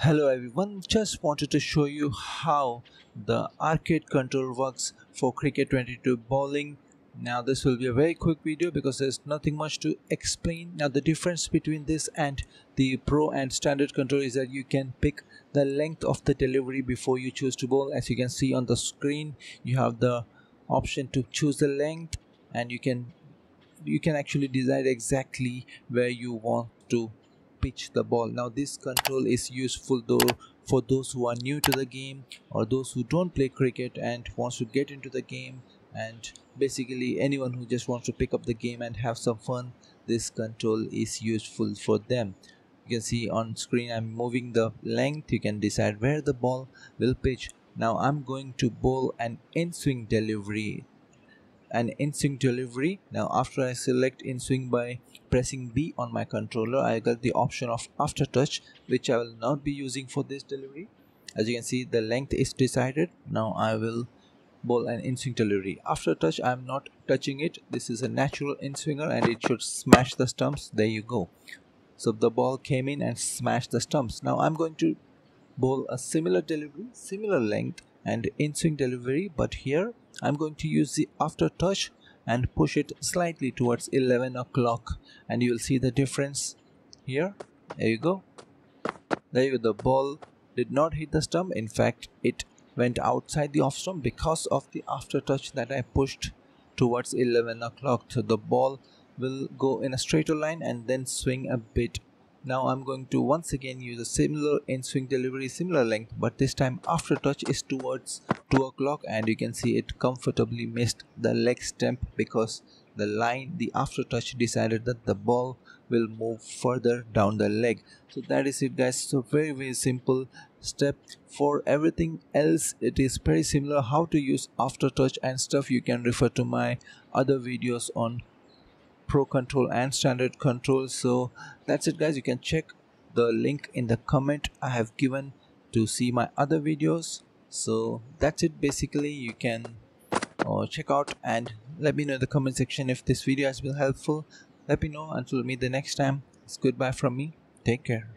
Hello everyone, just wanted to show you how the arcade control works for Cricket 22 bowling. Now this will be a very quick video because there's nothing much to explain. Now the difference between this and the pro and standard control is that you can pick the length of the delivery before you choose to bowl. As you can see on the screen, you have the option to choose the length, and you can actually decide exactly where you want to pitch the ball. Now this control is useful though for those who are new to the game or those who don't play cricket and wants to get into the game, and basically anyone who just wants to pick up the game and have some fun. This control is useful for them. You can see on screen I'm moving the length. You can decide where the ball will pitch. Now I'm going to bowl an in-swing delivery. Now after I select in swing by pressing B on my controller, I got the option of after touch, which I will not be using for this delivery. As you can see, the length is decided. Now I will bowl an in swing delivery. After touch, I am not touching it. This is a natural in swinger and it should smash the stumps. There you go. So the ball came in and smashed the stumps. Now I'm going to bowl a similar delivery, similar length and in swing delivery, but here I'm going to use the after touch and push it slightly towards 11 o'clock, and you'll see the difference here. There you go. The ball did not hit the stump. In fact, it went outside the off stump because of the after touch that I pushed towards 11 o'clock. So the ball will go in a straighter line and then swing a bit. Now I'm going to once again use a similar in-swing delivery, similar length, but this time after touch is towards 2 o'clock, and you can see it comfortably missed the leg stump because the line, the after touch decided that the ball will move further down the leg. So that is it guys. So very very simple step. For everything else it is very similar, how to use after touch and stuff. You can refer to my other videos on pro control and standard control. So that's it guys. You can check the link in the comment I have given to see my other videos. So that's it basically. You can check out and let me know in the comment section if this video has been helpful. Let me know. Until we meet the next time, it's goodbye from me. Take care.